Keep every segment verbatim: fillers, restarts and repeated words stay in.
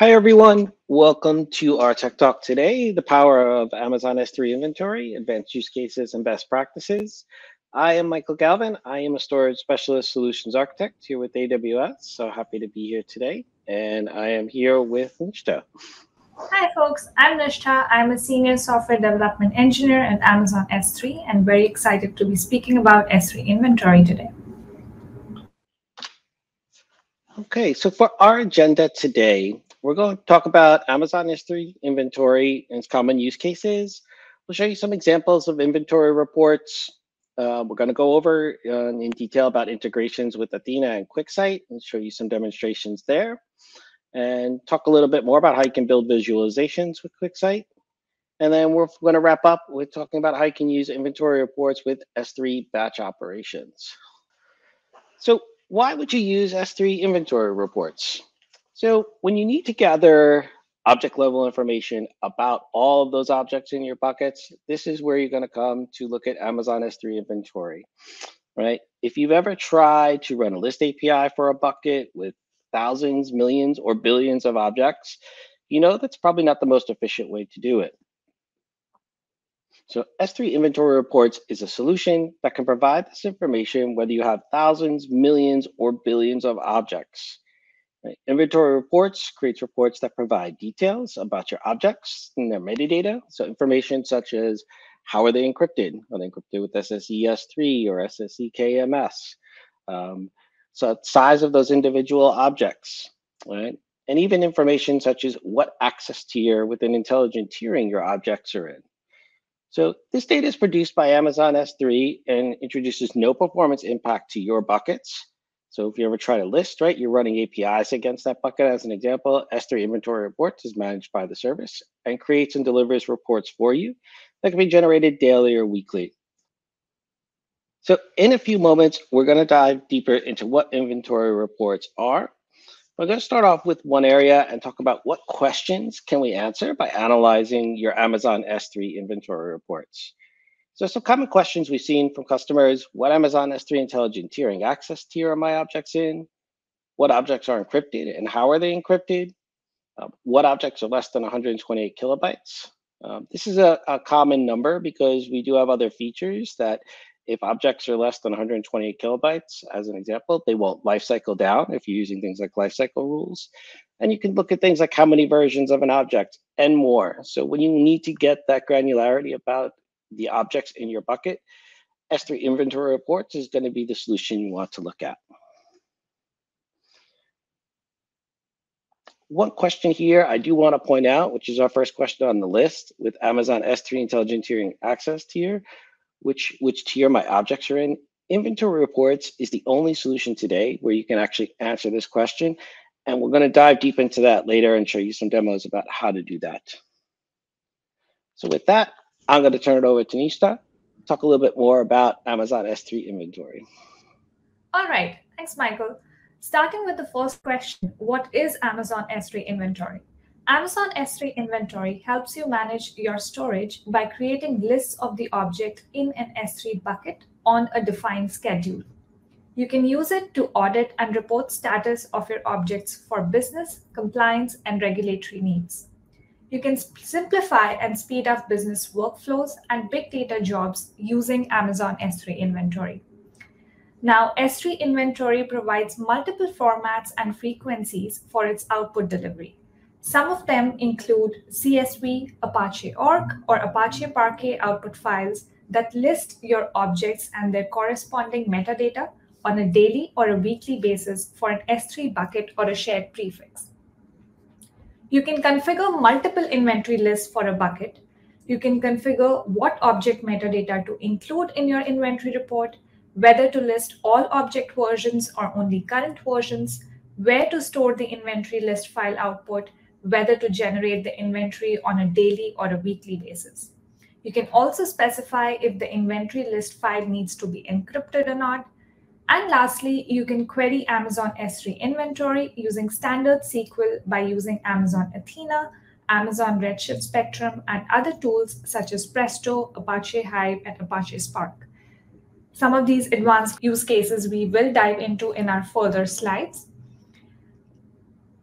Hi, everyone. Welcome to our Tech Talk today, the power of Amazon S three Inventory, advanced use cases and best practices. I am Michael Galvin. I am a storage specialist solutions architect here with A W S. So happy to be here today. And I am here with Nishtha. Hi, folks. I'm Nishtha. I'm a senior software development engineer at Amazon S three and very excited to be speaking about S three Inventory today. Okay, so for our agenda today, we're going to talk about Amazon S three Inventory and its common use cases. We'll show you some examples of inventory reports. Uh, we're going to go over uh, in detail about integrations with Athena and QuickSight and show you some demonstrations there. And talk a little bit more about how you can build visualizations with QuickSight. And then we're going to wrap up with talking about how you can use inventory reports with S three Batch Operations. So why would you use S three Inventory reports? So when you need to gather object level information about all of those objects in your buckets, this is where you're going to come to look at Amazon S three Inventory, right? If you've ever tried to run a list A P I for a bucket with thousands, millions, or billions of objects, you know that's probably not the most efficient way to do it. So S three Inventory Reports is a solution that can provide this information whether you have thousands, millions, or billions of objects. Inventory reports creates reports that provide details about your objects and their metadata. So information such as how are they encrypted? Are they encrypted with S S E S three or S S E K M S? Um, so size of those individual objects, right? And even information such as what access tier within Intelligent-Tiering your objects are in. So this data is produced by Amazon S three and introduces no performance impact to your buckets. So if you ever try to list, right, you're running A P Is against that bucket. As an example, S three Inventory Reports is managed by the service and creates and delivers reports for you that can be generated daily or weekly. So in a few moments, we're going to dive deeper into what inventory reports are. We're going to start off with one area and talk about what questions can we answer by analyzing your Amazon S three Inventory Reports. So some common questions we've seen from customers: what Amazon S three Intelligent-Tiering access tier are my objects in? What objects are encrypted and how are they encrypted? Uh, what objects are less than one hundred twenty-eight kilobytes? Um, this is a, a common number because we do have other features that if objects are less than one hundred twenty-eight kilobytes, as an example, they won't lifecycle down if you're using things like lifecycle rules. And you can look at things like how many versions of an object and more. So when you need to get that granularity about the objects in your bucket, S three Inventory Reports is going to be the solution you want to look at. One question here I do want to point out, which is our first question on the list with Amazon S three Intelligent-Tiering access tier, which, which tier my objects are in. Inventory Reports is the only solution today where you can actually answer this question. And we're going to dive deep into that later and show you some demos about how to do that. So with that, I'm going to turn it over to Nishtha, talk a little bit more about Amazon S three Inventory. All right. Thanks, Michael. Starting with the first question, what is Amazon S three Inventory? Amazon S three Inventory helps you manage your storage by creating lists of the object in an S three bucket on a defined schedule. You can use it to audit and report status of your objects for business, compliance, and regulatory needs. You can simplify and speed up business workflows and big data jobs using Amazon S three Inventory. Now, S three Inventory provides multiple formats and frequencies for its output delivery. Some of them include C S V, Apache O R C, or Apache Parquet output files that list your objects and their corresponding metadata on a daily or a weekly basis for an S three bucket or a shared prefix. You can configure multiple inventory lists for a bucket. You can configure what object metadata to include in your inventory report, whether to list all object versions or only current versions, where to store the inventory list file output, whether to generate the inventory on a daily or a weekly basis. You can also specify if the inventory list file needs to be encrypted or not. And lastly, you can query Amazon S three Inventory using standard S Q L by using Amazon Athena, Amazon Redshift Spectrum, and other tools such as Presto, Apache Hive, and Apache Spark. Some of these advanced use cases we will dive into in our further slides.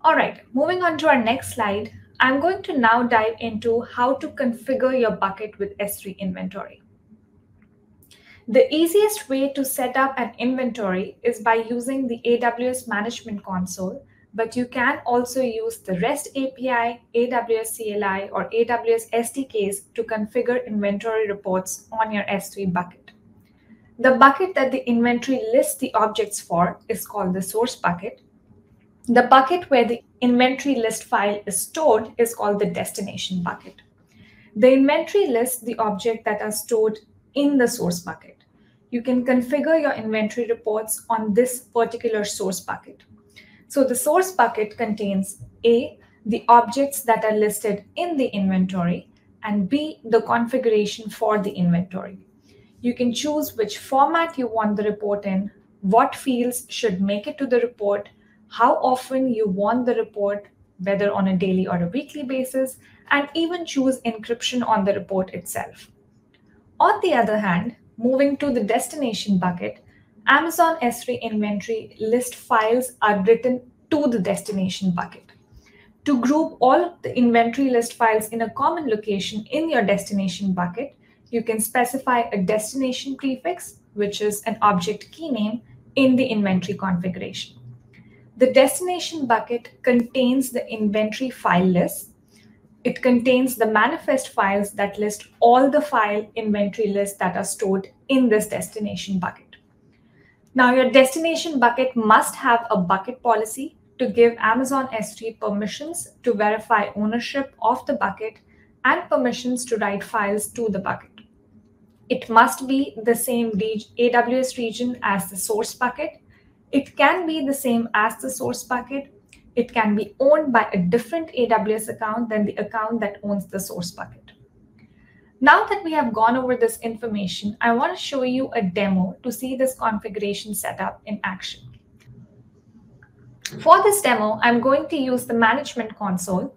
All right, moving on to our next slide, I'm going to now dive into how to configure your bucket with S three Inventory. The easiest way to set up an inventory is by using the A W S Management Console, but you can also use the REST A P I, A W S C L I, or A W S S D Ks to configure inventory reports on your S three bucket. The bucket that the inventory lists the objects for is called the source bucket. The bucket where the inventory list file is stored is called the destination bucket. The inventory lists the objects that are stored in the source bucket. You can configure your inventory reports on this particular source bucket. So the source bucket contains A, the objects that are listed in the inventory, and B, the configuration for the inventory. You can choose which format you want the report in, what fields should make it to the report, how often you want the report, whether on a daily or a weekly basis, and even choose encryption on the report itself. On the other hand, moving to the destination bucket, Amazon S three Inventory list files are written to the destination bucket. To group all of the inventory list files in a common location in your destination bucket, you can specify a destination prefix, which is an object key name, in the inventory configuration. The destination bucket contains the inventory file list. It contains the manifest files that list all the file inventory lists that are stored in this destination bucket. Now, your destination bucket must have a bucket policy to give Amazon S three permissions to verify ownership of the bucket and permissions to write files to the bucket. It must be the same A W S region as the source bucket. It can be the same as the source bucket. It can be owned by a different A W S account than the account that owns the source bucket. Now that we have gone over this information, I want to show you a demo to see this configuration setup in action. For this demo, I'm going to use the Management Console.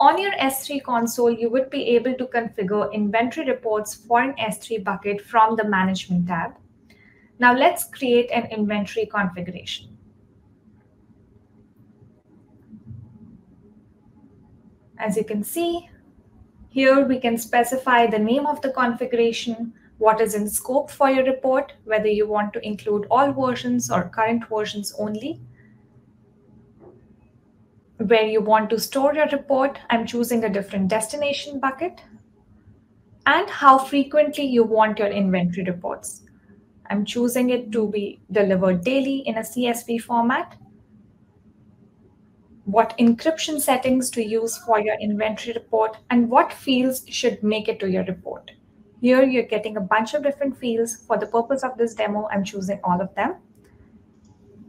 On your S three console, you would be able to configure inventory reports for an S three bucket from the Management tab. Now let's create an inventory configuration. As you can see, here we can specify the name of the configuration, what is in scope for your report, whether you want to include all versions or current versions only, where you want to store your report. I'm choosing a different destination bucket, and how frequently you want your inventory reports. I'm choosing it to be delivered daily in a C S V format. What encryption settings to use for your inventory report, and what fields should make it to your report. Here you're getting a bunch of different fields. For the purpose of this demo, I'm choosing all of them.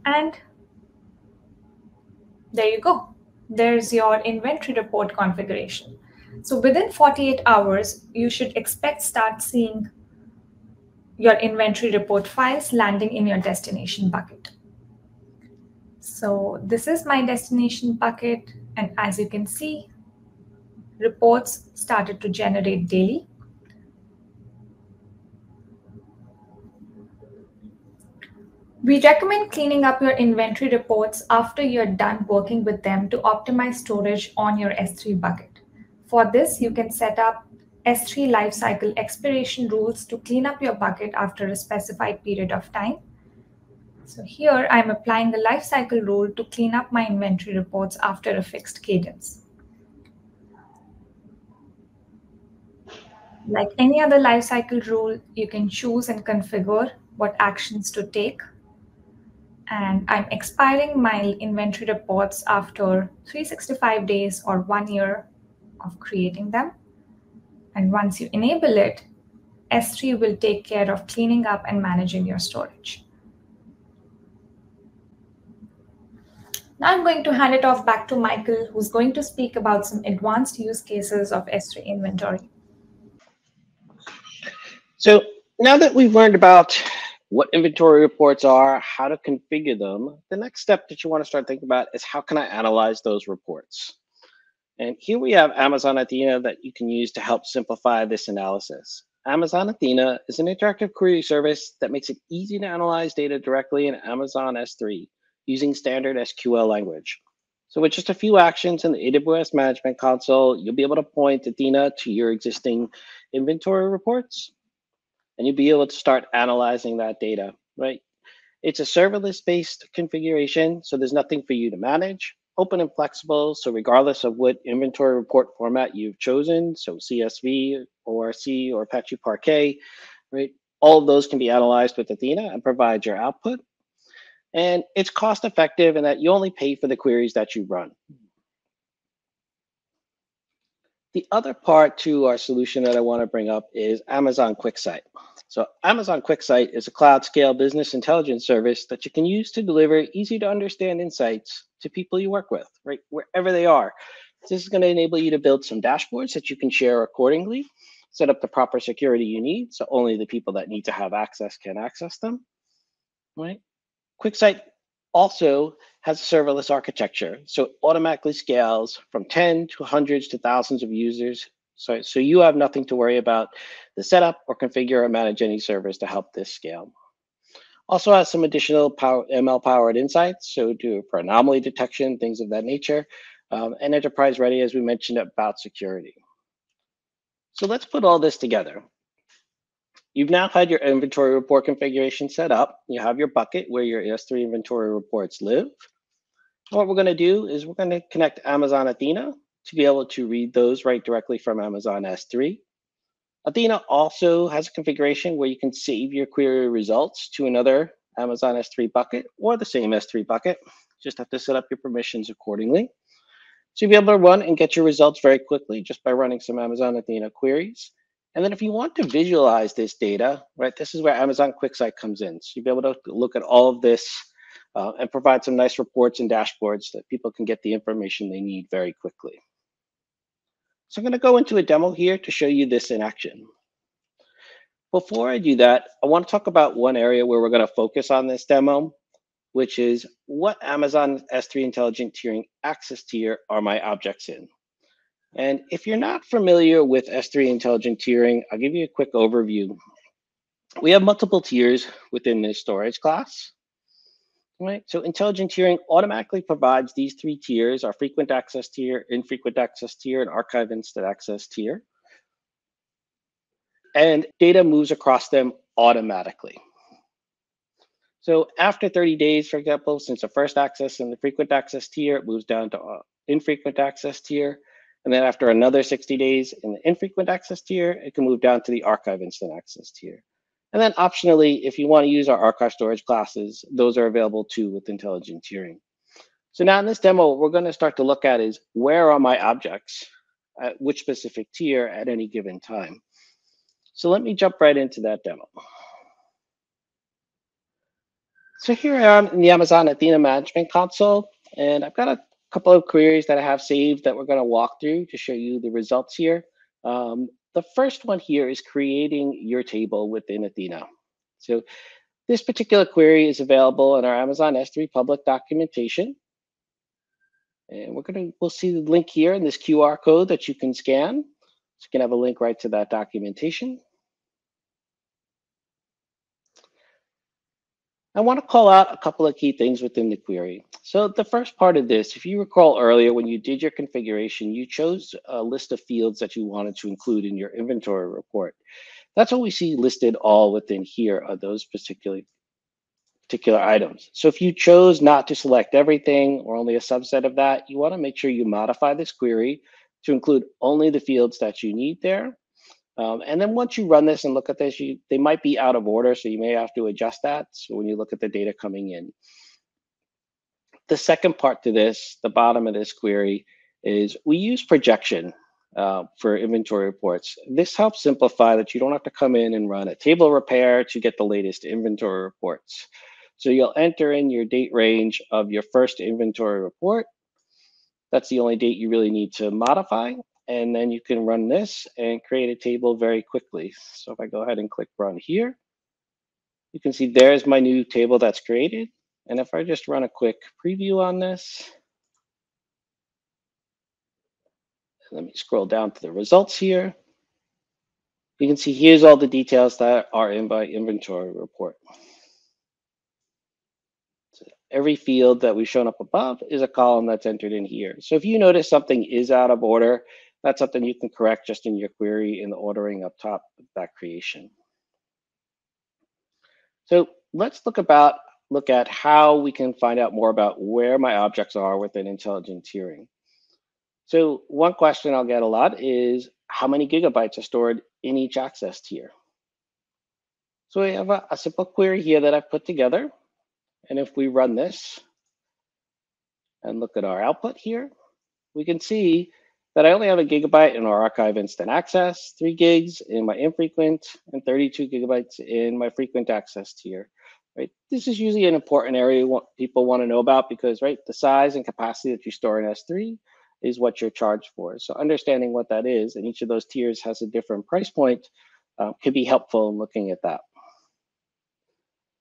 And there you go. There's your inventory report configuration. So within forty-eight hours, you should expect start seeing your inventory report files landing in your destination bucket. So this is my destination bucket, and as you can see, reports started to generate daily. We recommend cleaning up your inventory reports after you're done working with them to optimize storage on your S three bucket. For this, you can set up S three lifecycle expiration rules to clean up your bucket after a specified period of time. So here I'm applying the lifecycle rule to clean up my inventory reports after a fixed cadence. Like any other lifecycle rule, you can choose and configure what actions to take. And I'm expiring my inventory reports after three hundred sixty-five days or one year of creating them. And once you enable it, S three will take care of cleaning up and managing your storage. Now I'm going to hand it off back to Michael, who's going to speak about some advanced use cases of S three Inventory. So now that we've learned about what inventory reports are, how to configure them, the next step that you want to start thinking about is how can I analyze those reports? And here we have Amazon Athena that you can use to help simplify this analysis. Amazon Athena is an interactive query service that makes it easy to analyze data directly in Amazon S three using standard S Q L language. So with just a few actions in the A W S Management Console, you'll be able to point Athena to your existing inventory reports, and you'll be able to start analyzing that data, right? It's a serverless-based configuration, so there's nothing for you to manage. Open and flexible, so regardless of what inventory report format you've chosen, so C S V, O R C, or Apache Parquet, right? All of those can be analyzed with Athena and provide your output. And it's cost-effective in that you only pay for the queries that you run. The other part to our solution that I want to bring up is Amazon QuickSight. So Amazon QuickSight is a cloud-scale business intelligence service that you can use to deliver easy-to-understand insights to people you work with, right, wherever they are. This is going to enable you to build some dashboards that you can share accordingly, set up the proper security you need, so only the people that need to have access can access them, right? QuickSight also has a serverless architecture, so it automatically scales from ten to hundreds to thousands of users, so, so you have nothing to worry about the setup or configure or manage any servers to help this scale. Also has some additional power, M L-powered insights, so do for anomaly detection, things of that nature, um, and enterprise-ready, as we mentioned, about security. So let's put all this together. You've now had your inventory report configuration set up. You have your bucket where your S three inventory reports live. What we're going to do is we're going to connect Amazon Athena to be able to read those right directly from Amazon S three. Athena also has a configuration where you can save your query results to another Amazon S three bucket or the same S three bucket. Just have to set up your permissions accordingly. So you'll be able to run and get your results very quickly just by running some Amazon Athena queries. And then if you want to visualize this data, right, this is where Amazon QuickSight comes in. So you'll be able to look at all of this uh, and provide some nice reports and dashboards that people can get the information they need very quickly. So I'm going to go into a demo here to show you this in action. Before I do that, I want to talk about one area where we're going to focus on this demo, which is what Amazon S three Intelligent-Tiering access tier are my objects in? And if you're not familiar with S three Intelligent-Tiering, I'll give you a quick overview. We have multiple tiers within this storage class, right? So Intelligent-Tiering automatically provides these three tiers, our frequent access tier, infrequent access tier, and archive instant access tier. And data moves across them automatically. So after thirty days, for example, since the first access and the frequent access tier, it moves down to uh, infrequent access tier. And then after another sixty days in the infrequent access tier, it can move down to the archive instant access tier. And then optionally, if you want to use our archive storage classes, those are available too with Intelligent-Tiering. So now in this demo, what we're going to start to look at is where are my objects at which specific tier at any given time. So let me jump right into that demo. So here I am in the Amazon Athena Management Console, and I've got a couple of queries that I have saved that we're going to walk through to show you the results here. Um, the first one here is creating your table within Athena. So this particular query is available in our Amazon S three public documentation. And we're going to, we'll see the link here in this Q R code that you can scan. So you can have a link right to that documentation. I want to call out a couple of key things within the query. So the first part of this, if you recall earlier when you did your configuration, you chose a list of fields that you wanted to include in your inventory report. That's what we see listed all within here are those particular, particular items. So if you chose not to select everything or only a subset of that, you want to make sure you modify this query to include only the fields that you need there. Um, and then once you run this and look at this, you, they might be out of order, so you may have to adjust that. So when you look at the data coming in. The second part to this, the bottom of this query, is we use projection uh, for inventory reports. This helps simplify that you don't have to come in and run a table repair to get the latest inventory reports. So you'll enter in your date range of your first inventory report. That's the only date you really need to modify. And then you can run this and create a table very quickly. So if I go ahead and click run here, you can see there's my new table that's created. And if I just run a quick preview on this, let me scroll down to the results here. You can see here's all the details that are in my inventory report. So every field that we've shown up above is a column that's entered in here. So if you notice something is out of order, that's something you can correct just in your query in the ordering up top of that creation. So let's look about look at how we can find out more about where my objects are within Intelligent-Tiering. So one question I'll get a lot is how many gigabytes are stored in each access tier? So we have a, a simple query here that I've put together. And if we run this and look at our output here, we can see that I only have a gigabyte in our archive instant access, three gigs in my infrequent, and thirty-two gigabytes in my frequent access tier. Right? This is usually an important area people want to know about because, right, the size and capacity that you store in S three is what you're charged for. So understanding what that is, and each of those tiers has a different price point, uh, could be helpful in looking at that.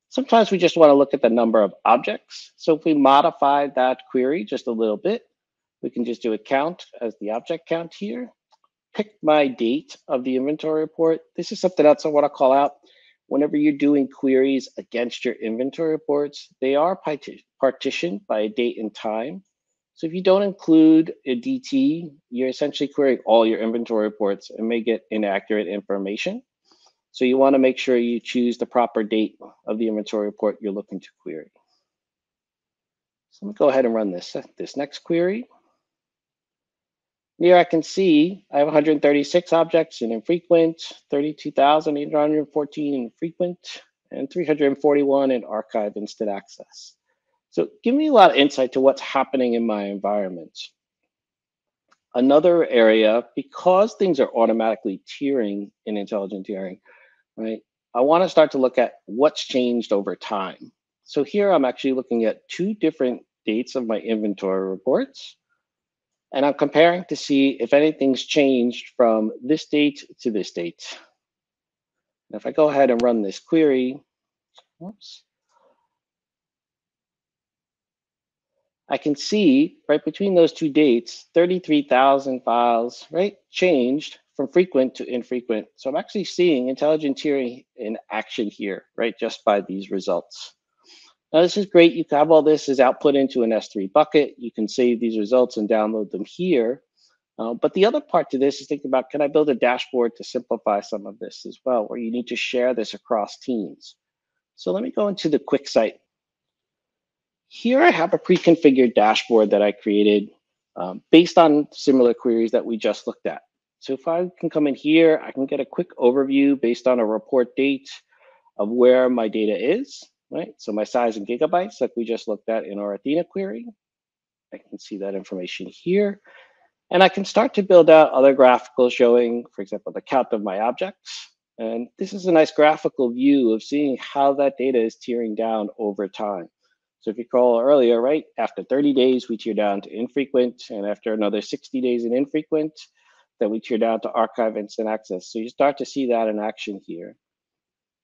Sometimes we just want to look at the number of objects. So if we modify that query just a little bit, we can just do a count as the object count here, pick my date of the inventory report. This is something else I want to call out. Whenever you're doing queries against your inventory reports, they are partitioned by a date and time. So if you don't include a D T, you're essentially querying all your inventory reports and may get inaccurate information. So you want to make sure you choose the proper date of the inventory report you're looking to query. So let me go ahead and run this, this next query. Here I can see I have one hundred thirty-six objects in infrequent, thirty-two thousand eight hundred fourteen in frequent, and three hundred forty-one in archive instant access. So give me a lot of insight to what's happening in my environment. Another area, because things are automatically tiering in Intelligent-Tiering, right? I want to start to look at what's changed over time. So here I'm actually looking at two different dates of my inventory reports, and I'm comparing to see if anything's changed from this date to this date. And if I go ahead and run this query, whoops, I can see right between those two dates, thirty-three thousand files, right, changed from frequent to infrequent. So I'm actually seeing Intelligent-Tiering in action here, right, just by these results. Now, this is great. You can have all this as output into an S three bucket. You can save these results and download them here. Uh, but the other part to this is thinking about, can I build a dashboard to simplify some of this as well, where you need to share this across teams? So let me go into the QuickSight. Here I have a pre-configured dashboard that I created um, based on similar queries that we just looked at. So if I can come in here, I can get a quick overview based on a report date of where my data is, right? So my size in gigabytes, like we just looked at in our Athena query. I can see that information here. And I can start to build out other graphicals showing, for example, the count of my objects. And this is a nice graphical view of seeing how that data is tiering down over time. So if you recall earlier, right, after thirty days, we tier down to infrequent, and after another sixty days in infrequent, then we tier down to archive instant access. So you start to see that in action here.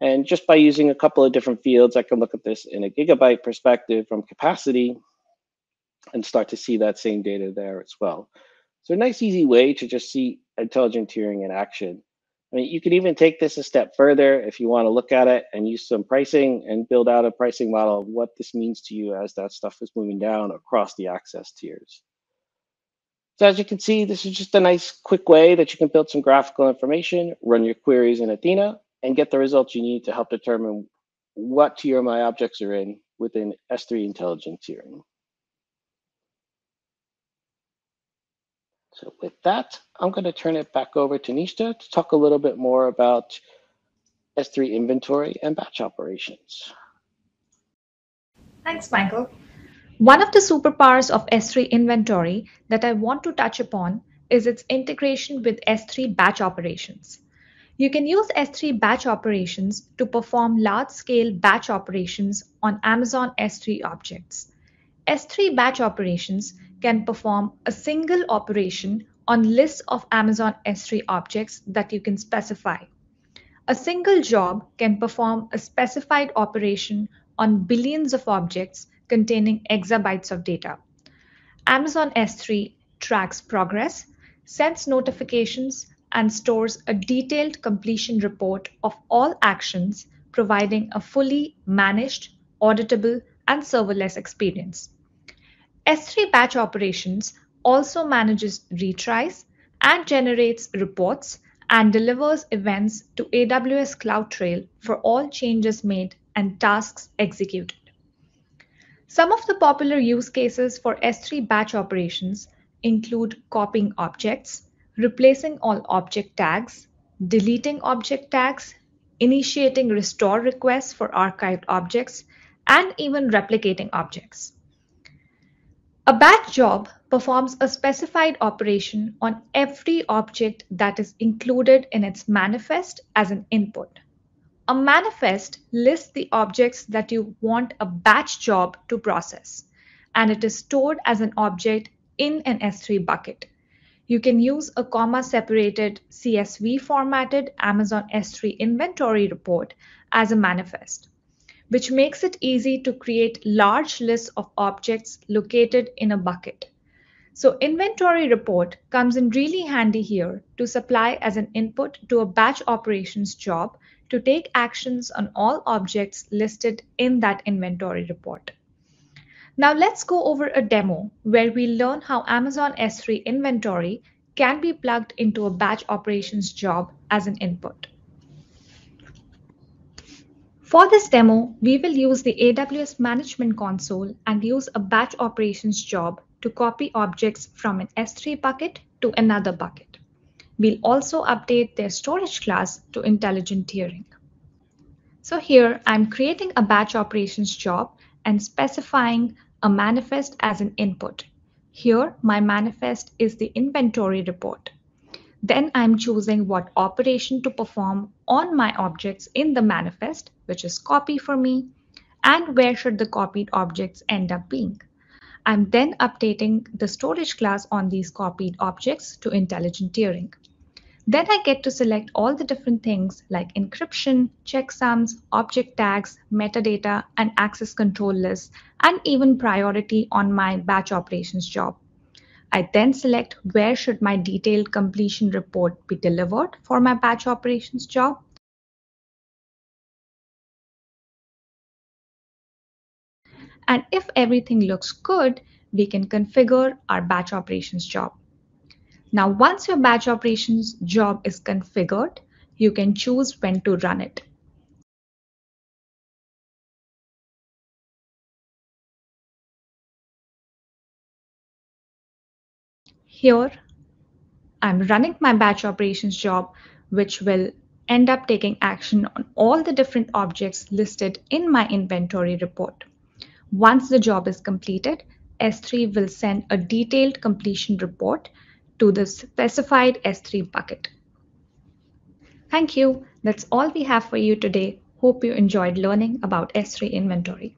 And just by using a couple of different fields, I can look at this in a gigabyte perspective from capacity and start to see that same data there as well. So a nice, easy way to just see Intelligent-Tiering in action. I mean, you can even take this a step further if you want to look at it and use some pricing and build out a pricing model of what this means to you as that stuff is moving down across the access tiers. So as you can see, this is just a nice quick way that you can build some graphical information, run your queries in Athena, and get the results you need to help determine what tier my objects are in within S three Intelligent-Tiering. So with that, I'm going to turn it back over to Nishtha to talk a little bit more about S three inventory and batch operations. Thanks, Michael. One of the superpowers of S three inventory that I want to touch upon is its integration with S three batch operations. You can use S three batch operations to perform large-scale batch operations on Amazon S three objects. S three batch operations can perform a single operation on lists of Amazon S three objects that you can specify. A single job can perform a specified operation on billions of objects containing exabytes of data. Amazon S three tracks progress, sends notifications, and stores a detailed completion report of all actions, providing a fully managed, auditable, and serverless experience. S three Batch Operations also manages retries and generates reports and delivers events to A W S CloudTrail for all changes made and tasks executed. Some of the popular use cases for S three Batch Operations include copying objects, replacing all object tags, deleting object tags, initiating restore requests for archived objects, and even replicating objects. A batch job performs a specified operation on every object that is included in its manifest as an input. A manifest lists the objects that you want a batch job to process, and it is stored as an object in an S three bucket. You can use a comma-separated C S V-formatted Amazon S three inventory report as a manifest, which makes it easy to create large lists of objects located in a bucket. So inventory report comes in really handy here to supply as an input to a batch operations job to take actions on all objects listed in that inventory report. Now let's go over a demo where we learn how Amazon S three inventory can be plugged into a batch operations job as an input. For this demo, we will use the A W S Management Console and use a batch operations job to copy objects from an S three bucket to another bucket. We'll also update their storage class to Intelligent-Tiering. So here I'm creating a batch operations job and specifying a manifest as an input. Here, my manifest is the inventory report. Then I'm choosing what operation to perform on my objects in the manifest, which is copy for me, and where should the copied objects end up being. I'm then updating the storage class on these copied objects to Intelligent-Tiering. Then I get to select all the different things like encryption, checksums, object tags, metadata, and access control lists, and even priority on my batch operations job. I then select where should my detailed completion report be delivered for my batch operations job. And if everything looks good, we can configure our batch operations job. Now, once your batch operations job is configured, you can choose when to run it. Here, I'm running my batch operations job, which will end up taking action on all the different objects listed in my inventory report. Once the job is completed, S three will send a detailed completion report to the specified S three bucket. Thank you. That's all we have for you today. Hope you enjoyed learning about S three inventory.